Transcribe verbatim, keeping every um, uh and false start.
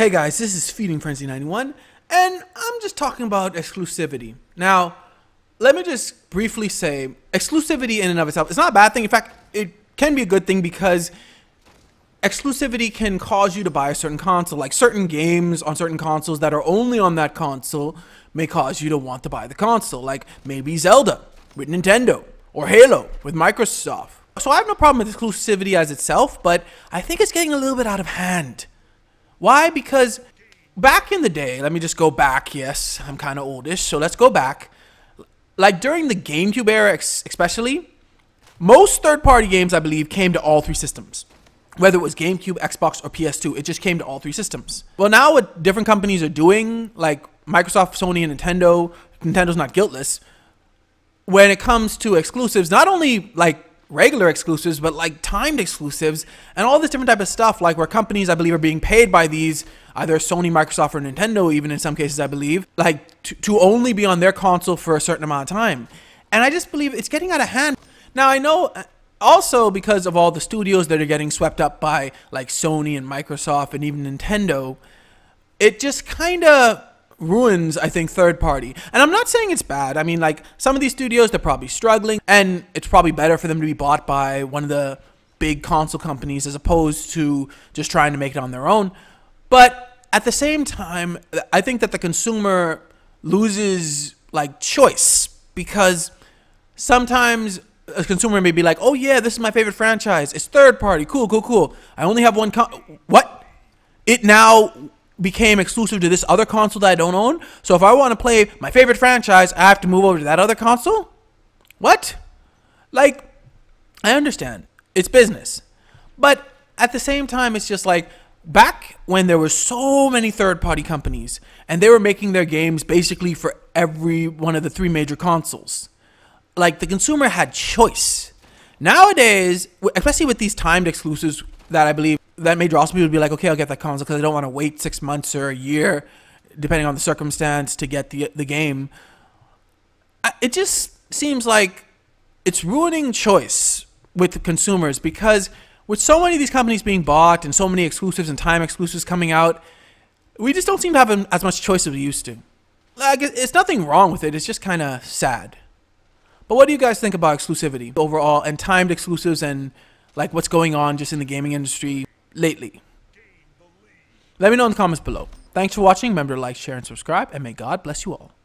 Hey guys, this is Feeding Frenzy ninety-one, and I'm just talking about exclusivity. Now, let me just briefly say, exclusivity in and of itself is not a bad thing. In fact, it can be a good thing because exclusivity can cause you to buy a certain console. Like certain games on certain consoles that are only on that console may cause you to want to buy the console. Like maybe Zelda with Nintendo or Halo with Microsoft. So I have no problem with exclusivity as itself, but I think it's getting a little bit out of hand. Why? Because back in the day, let me just go back. Yes, I'm kind of oldish, so let's go back. Like during the GameCube era especially, most third-party games, I believe, came to all three systems. Whether it was GameCube, Xbox, or P S two, it just came to all three systems. Well, now what different companies are doing, like Microsoft, Sony, and Nintendo, Nintendo's not guiltless, when it comes to exclusives, not only like regular exclusives, but like timed exclusives and all this different type of stuff, like where companies, I believe, are being paid by these either Sony, Microsoft, or Nintendo, even in some cases, I believe, like to, to only be on their console for a certain amount of time. And I just believe it's getting out of hand. Now, I know also because of all the studios that are getting swept up by like Sony and Microsoft and even Nintendo, it just kind of ruins, I think, third party. And I'm not saying it's bad. I mean, like, some of these studios, they're probably struggling, and it's probably better for them to be bought by one of the big console companies as opposed to just trying to make it on their own. But at the same time, I think that the consumer loses, like, choice, because sometimes a consumer may be like, oh yeah, this is my favorite franchise, it's third party, cool, cool, cool, I only have one con- what? It now became exclusive to this other console that I don't own, so if I want to play my favorite franchise, I have to move over to that other console? What? Like, I understand. It's business. But at the same time, it's just like, back when there were so many third-party companies, and they were making their games basically for every one of the three major consoles, like, the consumer had choice. Nowadays, especially with these timed exclusives that I believe that may draw some people to be like, okay, I'll get that console because I don't want to wait six months or a year, depending on the circumstance, to get the the game. I, it just seems like it's ruining choice with the consumers, because with so many of these companies being bought and so many exclusives and time exclusives coming out, we just don't seem to have an, as much choice as we used to. Like, it's nothing wrong with it. It's just kind of sad. But what do you guys think about exclusivity overall and timed exclusives and like what's going on just in the gaming industry lately? Let me know in the comments below. Thanks for watching. Remember to like, share, and subscribe, and may God bless you all.